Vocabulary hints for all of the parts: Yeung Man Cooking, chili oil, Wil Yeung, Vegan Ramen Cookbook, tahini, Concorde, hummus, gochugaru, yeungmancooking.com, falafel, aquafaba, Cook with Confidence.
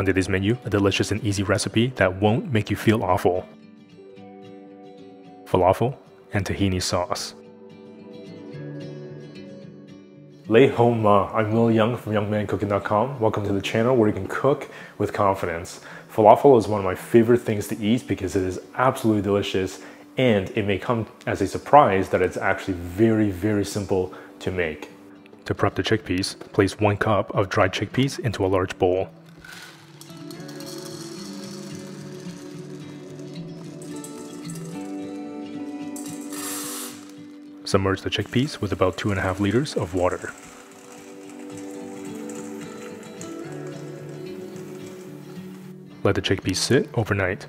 On today's menu, a delicious and easy recipe that won't make you feel awful. Falafel and tahini sauce. Lehoma, I'm Wil Yeung from yeungmancooking.com. Welcome to the channel where you can cook with confidence. Falafel is one of my favorite things to eat because it is absolutely delicious, and it may come as a surprise that it's actually very, very simple to make. To prep the chickpeas, place 1 cup of dried chickpeas into a large bowl. Submerge the chickpeas with about 2.5 liters of water. Let the chickpeas sit overnight.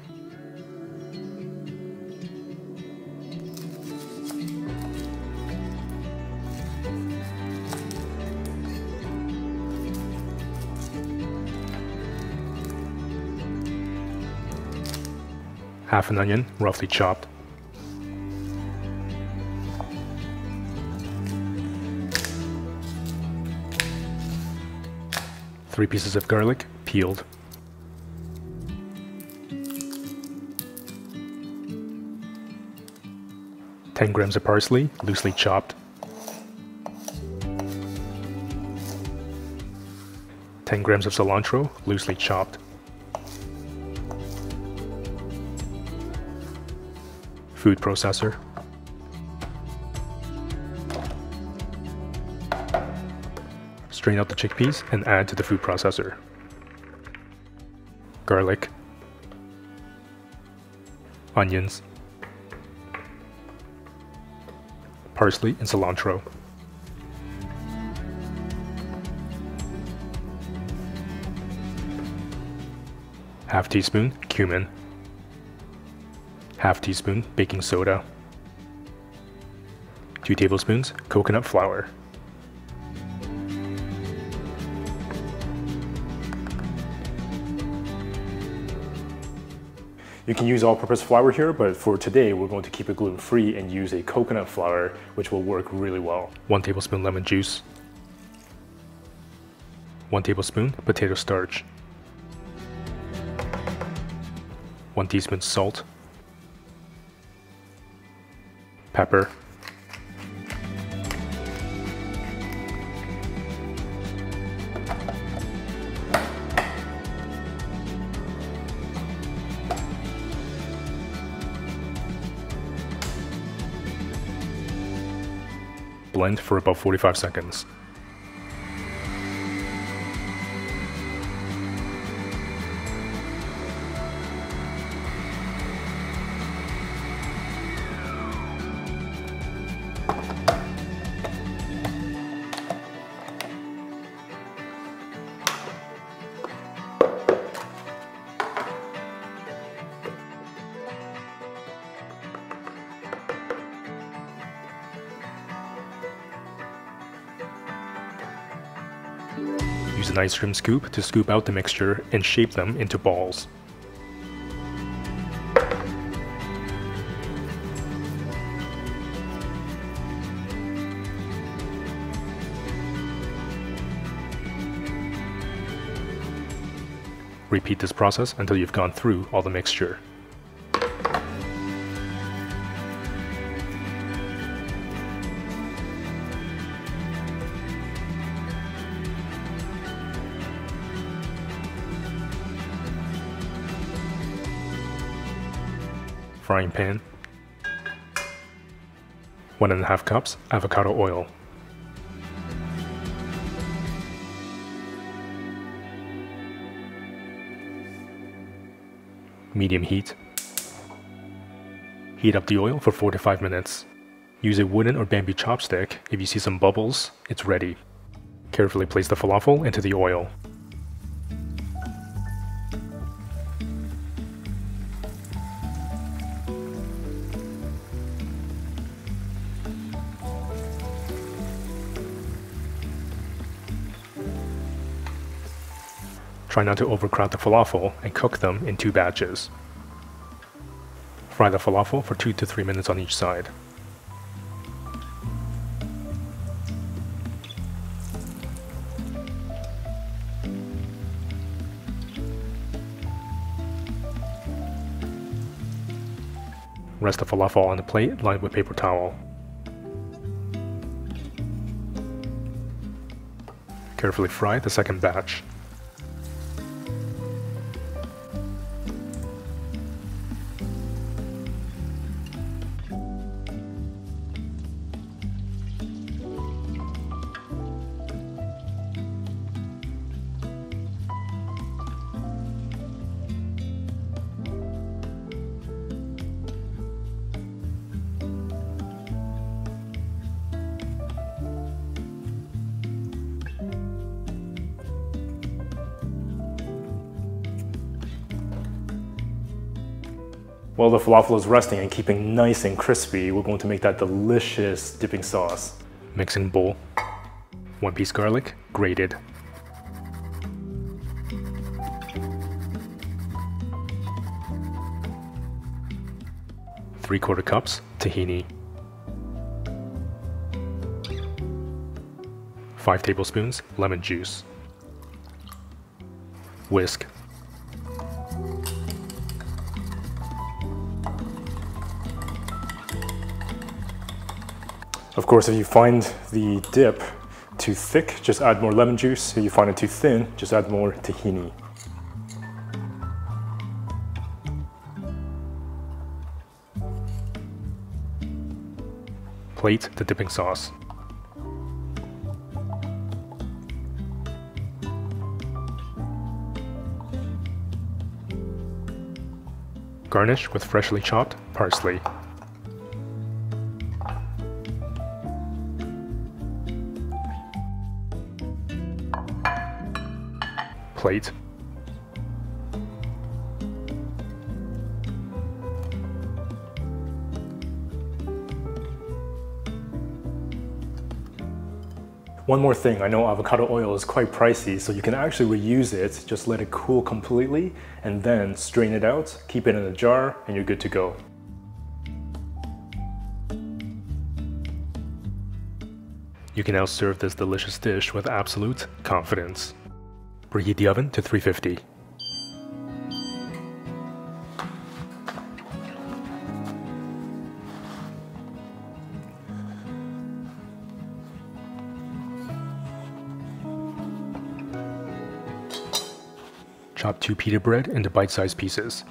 Half an onion, roughly chopped. Three pieces of garlic, peeled. 10 grams of parsley, loosely chopped. 10 grams of cilantro, loosely chopped. 4 food processor. 3 Strain out the chickpeas and add to the food processor. Garlic, onions, parsley and cilantro. Half teaspoon cumin. Half teaspoon baking soda. 2 tablespoons coconut flour. You can use all-purpose flour here, but for today we're going to keep it gluten-free and use a coconut flour, which will work really well. 1 tablespoon lemon juice. 1 tablespoon potato starch. 1 teaspoon salt. Pepper. 1 for about 45 seconds. Use an ice cream scoop to scoop out the mixture and shape them into balls. Repeat this process until you've gone through all the mixture. Frying pan, 1.5 cups avocado oil, medium heat. Heat up the oil for 4 to 5 minutes. Use a wooden or bamboo chopstick. If you see some bubbles, it's ready. Carefully place the falafel into the oil. Try not to overcrowd the falafel and cook them in 2 batches. Fry the falafel for 2 to 3 minutes on each side. Rest the falafel on the plate lined with paper towel. Carefully fry the second batch. While the falafel is resting and keeping nice and crispy, we're going to make that delicious dipping sauce. Mixing bowl, 1 piece garlic, grated. 3/4 cups tahini. 5 tablespoons lemon juice. Whisk. Of course, if you find the dip too thick, just add more lemon juice. If you find it too thin, just add more tahini. Plate the dipping sauce. Garnish with freshly chopped parsley. Plate. One more thing, I know avocado oil is quite pricey, so you can actually reuse it. Just let it cool completely and then strain it out, keep it in a jar, and you're good to go. You can now serve this delicious dish with absolute confidence. Preheat the oven to 350. Chop 2 pita bread into bite-sized pieces.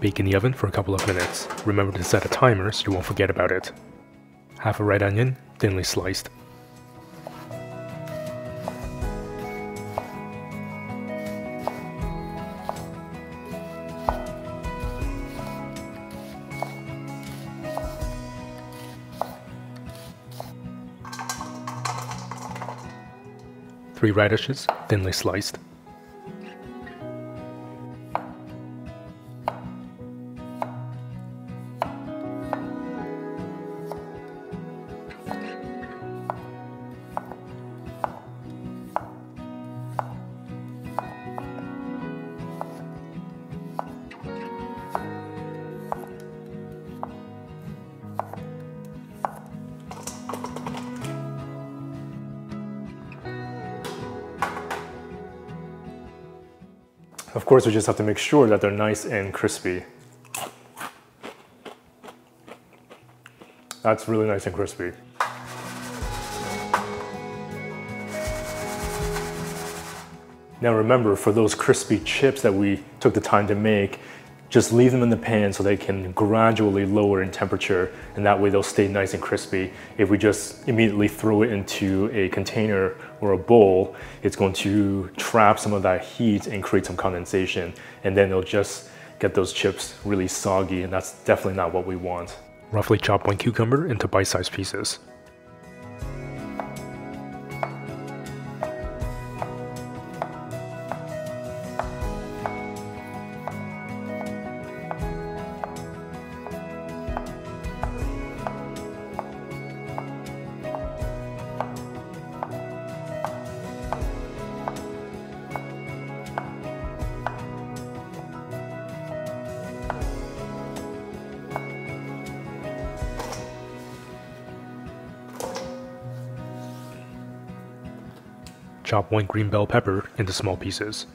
Bake in the oven for a couple of minutes. Remember to set a timer so you won't forget about it. Half a red onion, thinly sliced. Three radishes, thinly sliced. Of course, we just have to make sure that they're nice and crispy. That's really nice and crispy. Now remember, for those crispy chips that we took the time to make, Just leave them in the pan so they can gradually lower in temperature, and that way they'll stay nice and crispy. If we just immediately throw it into a container or a bowl, it's going to trap some of that heat and create some condensation, and then they'll just get those chips really soggy, and that's definitely not what we want. Roughly chop one cucumber into bite-sized pieces. Chop one green bell pepper into small pieces.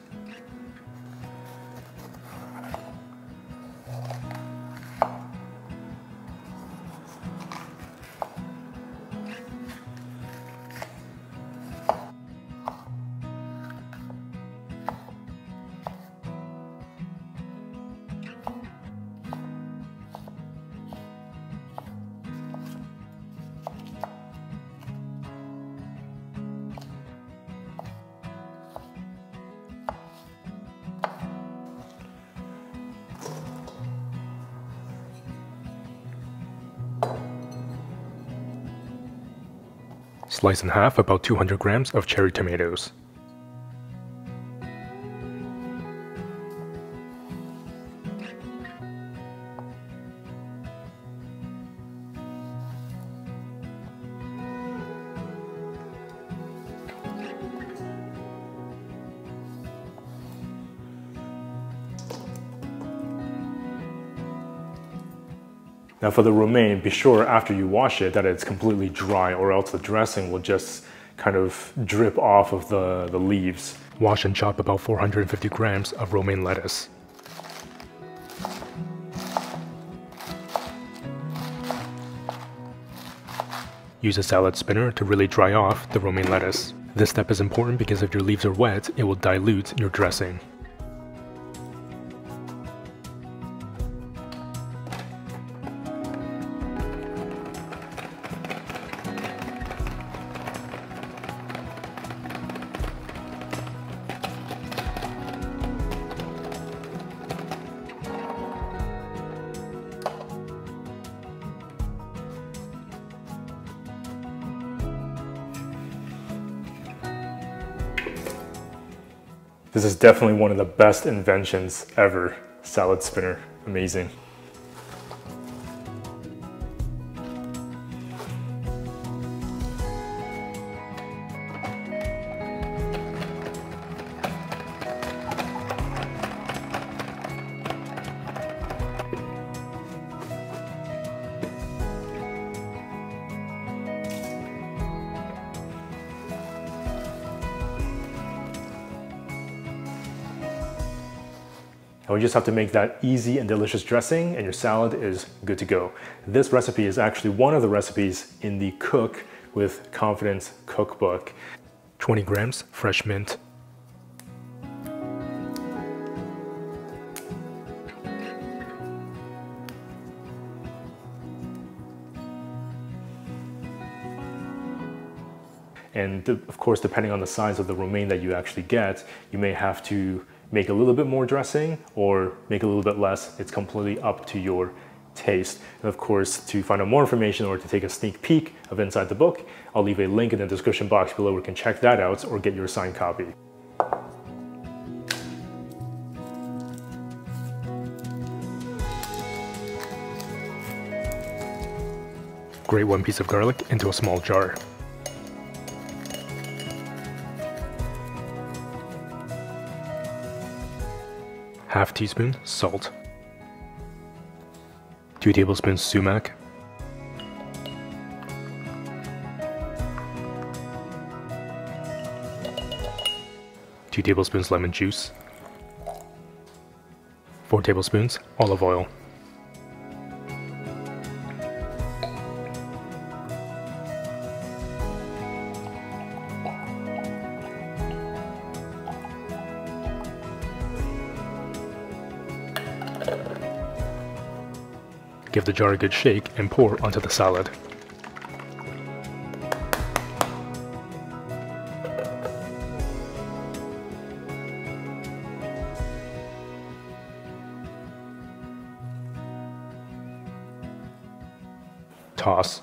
Slice in half about 200 grams of cherry tomatoes. Now for the romaine, be sure after you wash it that it's completely dry, or else the dressing will just kind of drip off of the leaves. Wash and chop about 450 grams of romaine lettuce. Use a salad spinner to really dry off the romaine lettuce. This step is important because if your leaves are wet, it will dilute your dressing. This is definitely one of the best inventions ever. Salad spinner, amazing. And we just have to make that easy and delicious dressing, and your salad is good to go. This recipe is actually one of the recipes in the Cook with Confidence cookbook. 20 grams fresh mint. And of course, depending on the size of the romaine that you actually get, you may have to make a little bit more dressing or make a little bit less. It's completely up to your taste. And of course, to find out more information or to take a sneak peek of Inside the Book, I'll leave a link in the description box below where you can check that out or get your signed copy. Grate one piece of garlic into a small jar. Half teaspoon salt, 2 tablespoons sumac, 2 tablespoons lemon juice, 4 tablespoons olive oil. Give the jar a good shake and pour onto the salad. Toss.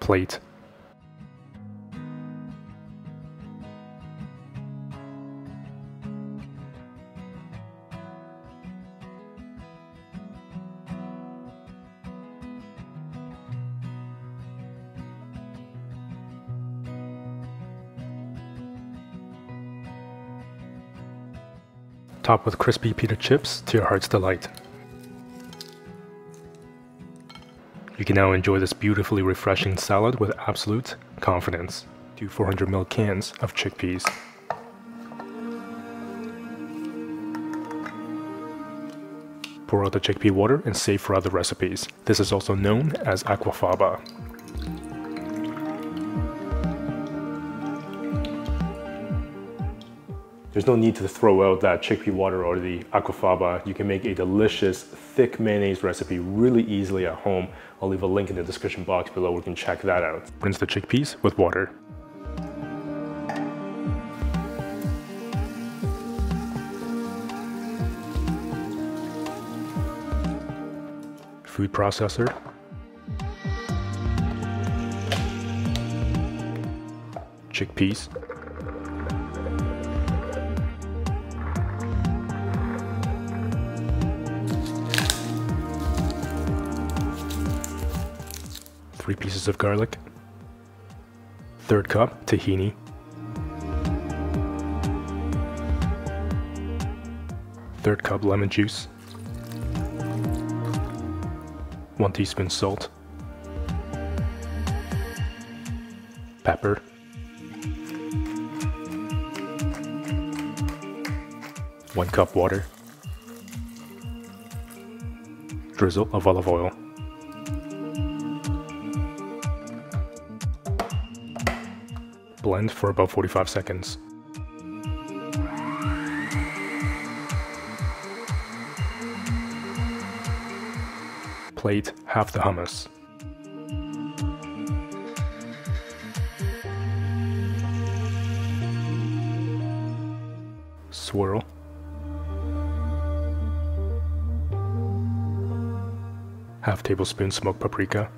Plate. Top with crispy pita chips to your heart's delight. You can now enjoy this beautifully refreshing salad with absolute confidence. 2 400 ml cans of chickpeas. Pour out the chickpea water and save for other recipes. This is also known as aquafaba. There's no need to throw out that chickpea water or the aquafaba. You can make a delicious, thick mayonnaise recipe really easily at home. I'll leave a link in the description box below where you can check that out. Rinse the chickpeas with water. Food processor. Chickpeas. Three pieces of garlic, 1/3 cup tahini, 1/3 cup lemon juice, 1 teaspoon salt, pepper, 1 cup water, drizzle of olive oil. Blend for about 45 seconds. Plate half the hummus. Swirl. Half tablespoon smoked paprika.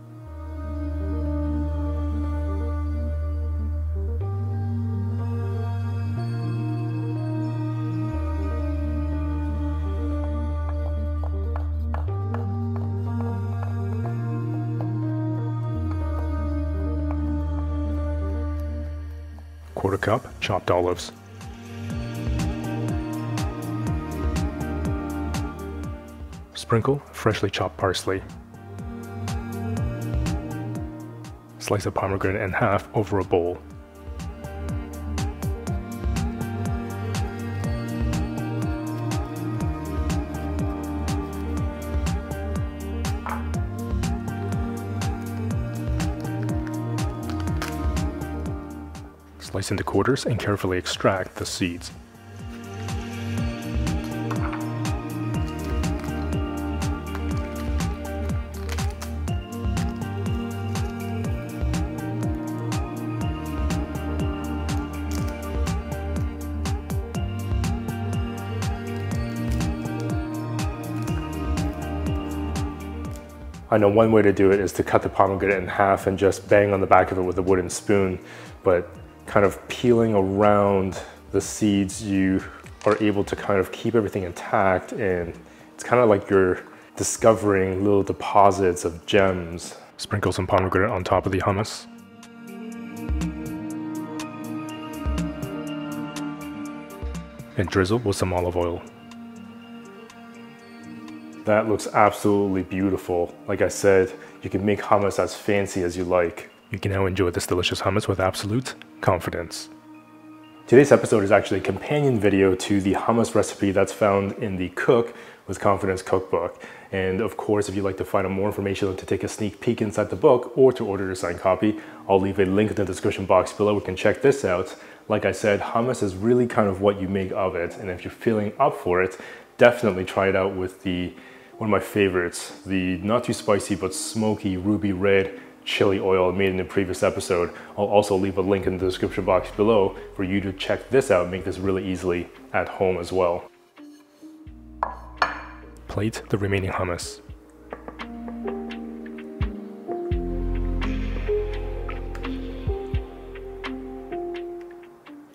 1/4 cup chopped olives, 1 sprinkle freshly chopped parsley, slice a pomegranate in half over a bowl, slice into quarters and carefully extract the seeds. I know one way to do it is to cut the pomegranate in half and just bang on the back of it with a wooden spoon, but kind of peeling around the seeds, you are able to kind of keep everything intact, and it's kind of like you're discovering little deposits of gems. Sprinkle some pomegranate on top of the hummus. And drizzle with some olive oil. That looks absolutely beautiful. Like I said, you can make hummus as fancy as you like. You can now enjoy this delicious hummus with absolute confidence. Today's episode is actually a companion video to the hummus recipe that's found in the Cook with Confidence cookbook. And of course, if you'd like to find out more information or to take a sneak peek inside the book or to order a signed copy, I'll leave a link in the description box below. We can check this out. Like I said, hummus is really kind of what you make of it. And if you're feeling up for it, definitely try it out with one of my favorites, the not too spicy, but smoky ruby red chili oil made in the previous episode. I'll also leave a link in the description box below for you to check this out, make this really easily at home as well. Plate the remaining hummus.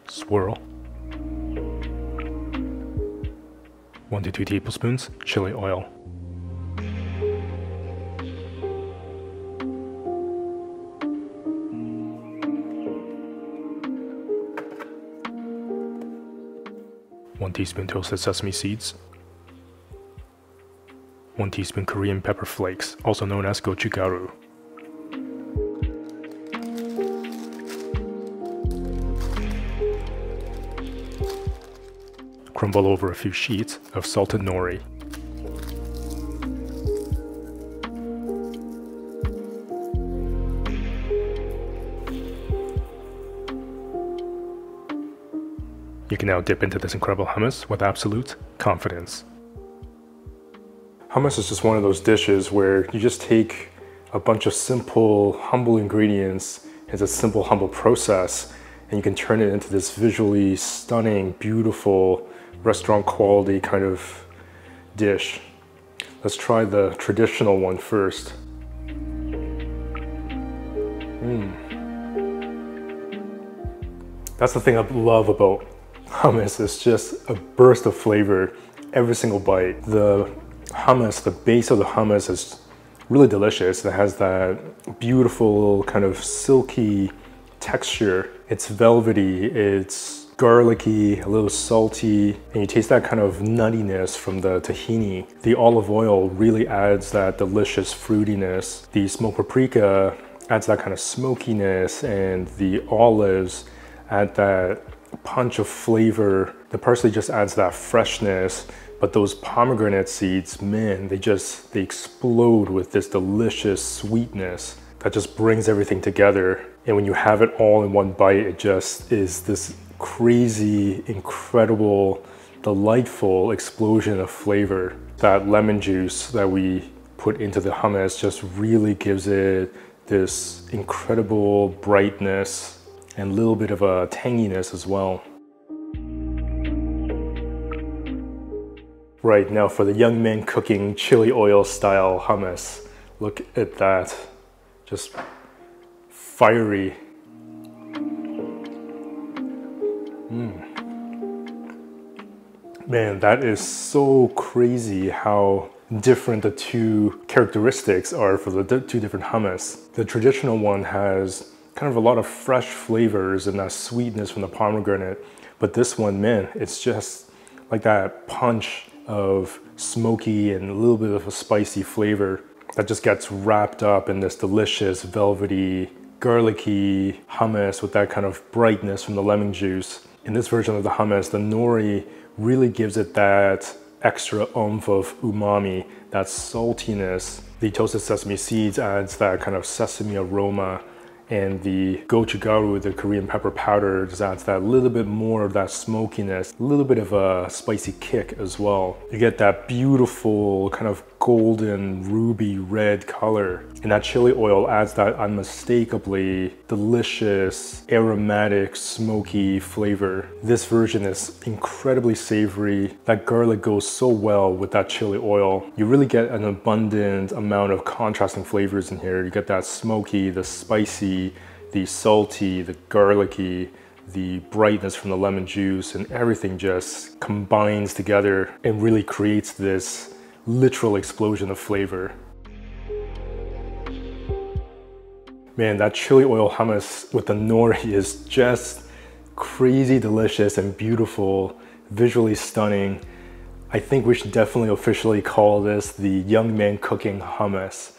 Swirl. 1 to 2 tablespoons chili oil. 1 teaspoon toasted sesame seeds. 1 teaspoon Korean pepper flakes, also known as gochugaru. 1 crumble over a few sheets of salted nori. You can now dip into this incredible hummus with absolute confidence. Hummus is just one of those dishes where you just take a bunch of simple, humble ingredients. It's a simple, humble process, and you can turn it into this visually stunning, beautiful, restaurant quality kind of dish. Let's try the traditional one first. That's the thing I love about hummus. It's just a burst of flavor every single bite. The hummus, the base of the hummus is really delicious. It has that beautiful kind of silky texture. It's velvety, it's garlicky, a little salty, and you taste that kind of nuttiness from the tahini. The olive oil really adds that delicious fruitiness. The smoked paprika adds that kind of smokiness, and the olives add that punch of flavor. The parsley just adds that freshness, but those pomegranate seeds, man, they explode with this delicious sweetness that just brings everything together. And when you have it all in one bite, it just is this crazy, incredible, delightful explosion of flavor. That lemon juice that we put into the hummus just really gives it this incredible brightness and a little bit of a tanginess as well. Right, now for the Yeung Man Cooking chili oil style hummus. Look at that, just fiery. Man, that is so crazy how different the two characteristics are for the two different hummus. The traditional one has kind of a lot of fresh flavors and that sweetness from the pomegranate, but this one, man, it's just like that punch of smoky and a little bit of a spicy flavor that just gets wrapped up in this delicious, velvety, garlicky hummus with that kind of brightness from the lemon juice. In this version of the hummus, the nori really gives it that extra oomph of umami, that saltiness. The toasted sesame seeds adds that kind of sesame aroma, and the gochugaru, the Korean pepper powder, just adds that little bit more of that smokiness, a little bit of a spicy kick as well. You get that beautiful kind of golden ruby red color. And that chili oil adds that unmistakably delicious, aromatic, smoky flavor. This version is incredibly savory. That garlic goes so well with that chili oil. You really get an abundant amount of contrasting flavors in here. You get that smoky, the spicy, the salty, the garlicky, the brightness from the lemon juice, and everything just combines together and really creates this literal explosion of flavor. Man, that chili oil hummus with the nori is just crazy delicious and beautiful, visually stunning. I think we should definitely officially call this the Yeung Man Cooking hummus.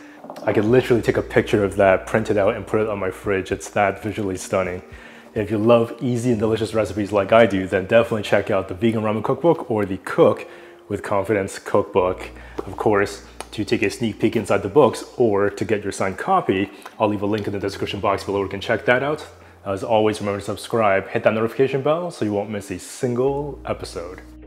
I could literally take a picture of that, print it out, and put it on my fridge. It's that visually stunning. If you love easy and delicious recipes like I do, then definitely check out the Vegan Ramen Cookbook or the Cook with Confidence Cookbook. Of course, to take a sneak peek inside the books or to get your signed copy, I'll leave a link in the description box below where you can check that out. As always, remember to subscribe, hit that notification bell so you won't miss a single episode.